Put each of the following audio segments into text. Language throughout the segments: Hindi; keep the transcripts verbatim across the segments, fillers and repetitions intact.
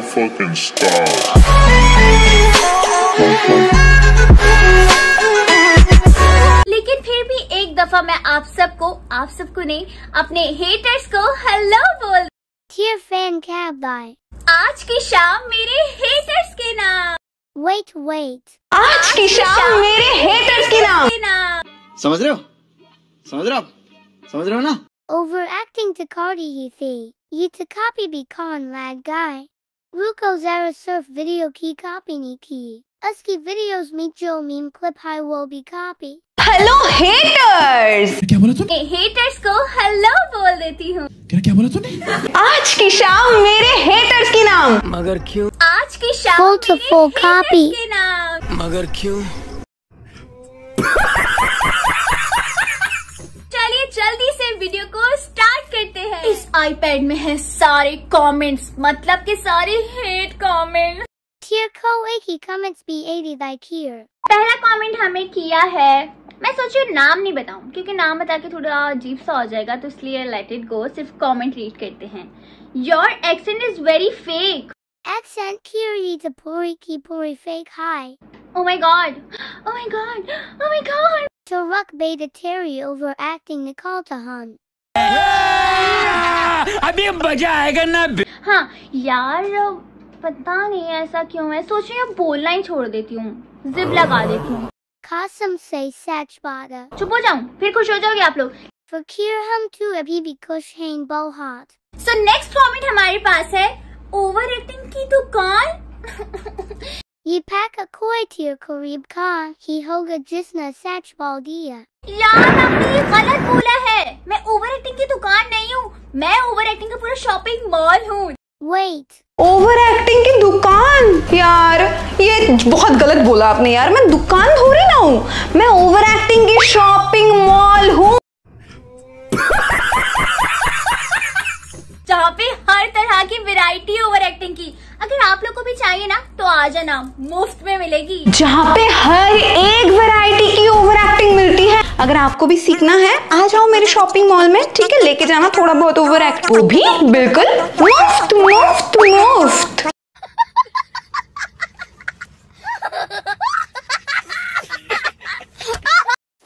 a fucking star. एक दफा मैं आप सबको आप सबको नहीं अपने हेटर्स को हेलो बोल Dear fan cab guy. आज की शाम मेरे हेटर्स के नाम Wait wait. आज, आज की शाम, शाम मेरे हेटर्स के नाम समझ रहे हो समझ रहे हो समझ रहे हो ना Overacting to Cardi he fee. You to copy be con lad guy. Ruko Zara surf video key copy ni key. Uski videos me Joe meme clip high will be copy. Hello haters क्या बोला तूने? हेटर्स को हेलो बोल देती हूँ क्या बोला तूने? आज की शाम मेरे हेटर्स के नाम मगर क्यों? आज की शाम मेरे हेटर्स के नाम मगर क्यों? चलिए जल्दी से वीडियो को स्टार्ट करते हैं। इस आईपैड में है सारे कमेंट्स, मतलब के सारे hate comments. Here ko eki comments be eighty like here. पहला कमेंट हमें किया है, मैं सोची नाम नहीं बताऊं क्योंकि नाम बता के थोड़ा अजीब सा हो जाएगा, तो इसलिए लेट इट गो, सिर्फ कमेंट रीड करते हैं। Your accent is very fake. Accent क्यूरी द पूरी की पूरी फेक हाय। Oh my god. Oh my god. Oh my god. So rock bay the terry overacting Nicole Tahan. अभी मजा आएगा ना। हां यार पता नहीं ऐसा क्यों मैं सोच रही हूँ बोलना ही छोड़ देती हूँ, जिप लगा देती हूँ। कसम से सच बात है। चुप हो जाऊँ फिर खुश हो जाओगे आप लोग। फकीर हम तो अभी भी खुश हैं बहुत। सो नेक्स्ट कमेंट हमारे पास है ओवर एक्टिंग की दुकान। ये पैक कोई टीर करीब का ही होगा जिसने सच बोल दिया। यार आपने गलत बोला है, मैं ओवर एक्टिंग की दुकान नहीं हूँ, मैं ओवर एक्टिंग का पूरा शॉपिंग मॉल हूँ। Wait. ओवर एक्टिंग की दुकान, यार ये बहुत गलत बोला आपने यार, मैं दुकान थोड़ी ना हूँ, मैं ओवर एक्टिंग की शॉपिंग मॉल हूँ। जहाँ पे हर तरह की वैरायटी ओवर एक्टिंग की, अगर आप लोग को भी चाहिए ना तो आ जाना, मुफ्त में मिलेगी। जहाँ पे हर एक वैरायटी की ओवर एक्टिंग मिलती है, अगर आपको भी सीखना है आ जाओ मेरे शॉपिंग मॉल में, ठीक है, लेके जाना थोड़ा बहुत ओवर एक्ट, वो भी बिल्कुल मुफ्त मुफ्त मुफ्त।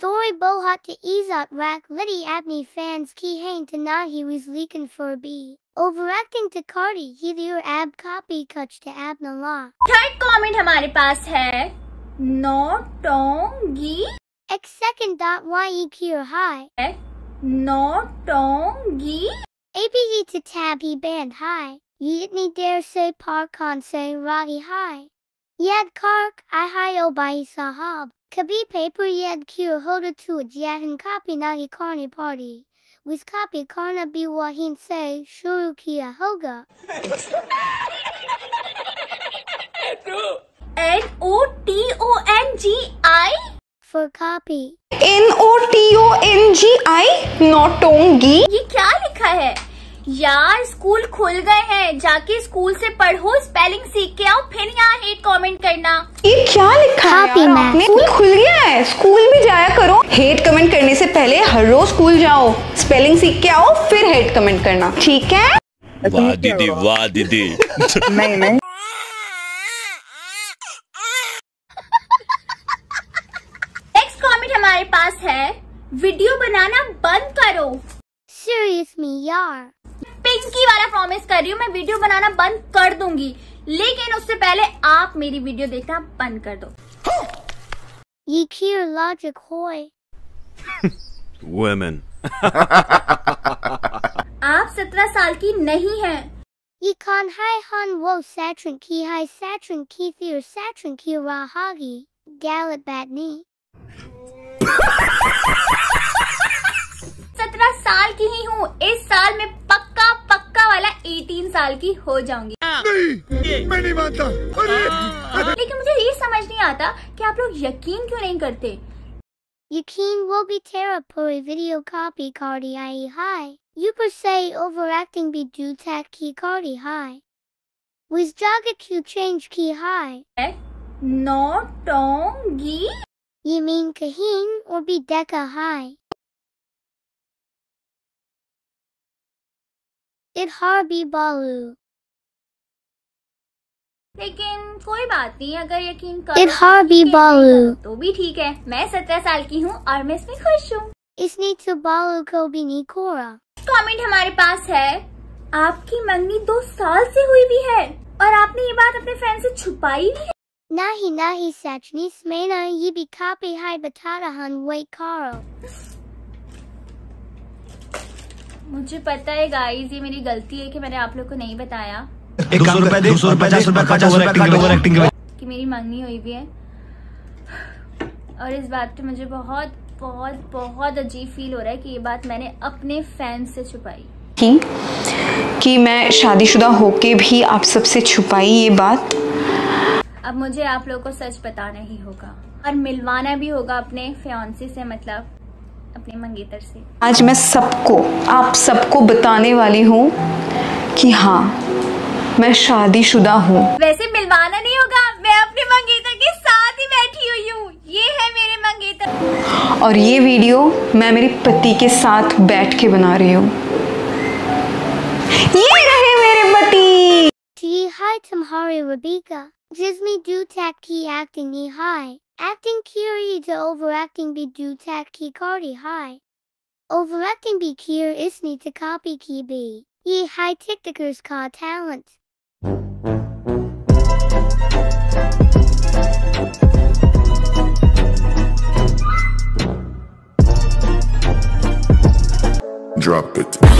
Sorry bohat to ease out rack liddy abney fans key hain to na he was leaking for a bee. Overacting to Cardi he your ab copy cuch to abna la. Third comment हमारे पास है नौटंगी। X second dot Y E Q high. Notongi. A P G to tabby band high. Yitni dare say parkon say rahi high. Yad kark I high o bai sahab. Kabi paper yad cure hoda to a jahan copy nahi karni party. With copy karna bi wahin say shuru kia hoga. N O T O N G I. For copy. N O T O N G I नौटंगी। ये क्या लिखा है यार? स्कूल खुल गए हैं, जाके स्कूल से पढ़ो, स्पेलिंग सीख के आओ, फिर यहाँ हेट कमेंट करना। ये क्या लिखा है यार? स्कूल खुल गया है, स्कूल भी जाया करो, हेट कमेंट करने से पहले हर रोज स्कूल जाओ, स्पेलिंग सीख के आओ, फिर हेट कमेंट करना, ठीक है? वाह दीदी वाह दीदी। नहीं नहीं हमारे पास है वीडियो बनाना बंद करो। सीरियसली यार पिंकी वाला प्रॉमिस कर रही हूँ, मैं वीडियो बनाना बंद कर दूंगी, लेकिन उससे पहले आप मेरी वीडियो देखना बंद कर दो। ये क्यों लॉजिक होए? Women. आप सत्रह साल की नहीं है। ये कौन है हन वो सैचुन की है सैचुन की फिर सैचुन की राहागी गलत बात नहीं। सत्रह साल की ही हूँ, इस साल में पक्का पक्का वाला अठारह साल की हो जाऊंगी। नहीं, मैं नहीं मानता। लेकिन मुझे ये समझ नहीं आता कि आप लोग यकीन क्यों नहीं करते। यकीन वो भी तेरा पूरी वीडियो कॉपी कार्डी आई हाय। यू पर से ओवरएक्टिंग भी डू टैक की कार्डी हाय। विज जागे क्यू चेंज की हाय। नौटंगी। You mean Kahin or Bedeca High? It Harbi Balu. लेकिन कोई बात नहीं, अगर यकीन करो तो भी ठीक है। मैं सत्रह साल की हूँ और मैं इसमें खुश हूँ। इसने तो बालू को भी नहीं खोया। कमेंट हमारे पास है, आपकी मंगनी दो साल से हुई भी है और आपने ये बात अपने फ्रेंड से छुपाई भी है। नहीं नहीं सच नहीं, मैंने ये भी काफी हाई बता रहा हूँ। वही करो, मुझे पता है गाइस, ये मेरी गलती है कि मैंने आप लोग को नहीं बताया। एक काम कर, दो सौ रुपए, पचास रुपए, पचास रुपए कि मेरी मंगनी हुई भी है। और इस बात पे मुझे बहुत बहुत बहुत अजीब फील हो रहा है कि ये बात मैंने अपने फैंस से छुपाई, कि मैं शादीशुदा होके भी आप सबसे छुपाई ये बात। अब मुझे आप लोगों को सच बताना ही होगा और मिलवाना भी होगा अपने फियांसी से, मतलब अपने मंगेतर से। आज मैं सबको, आप सबको बताने वाली हूँ कि हाँ मैं शादीशुदा हूँ। वैसे मिलवाना नहीं होगा, मैं अपने मंगेतर के साथ ही बैठी हुई हूँ। ये है मेरे मंगेतर और ये वीडियो मैं मेरे पति के साथ बैठ के बना रही हूँ। ये रहे मेरे पति। जी हाय तुम्हारी रबीका, जिसमें डू टैक की एक्टिंग ही हाय, एक्टिंग क्यूरी जो ओवर एक्टिंग भी डू टैक की कार्डी हाय, ओवर एक्टिंग भी क्यूर इसने तो कॉपी की भी। ये हाई टिकटकर्स का टैलेंट। Drop it.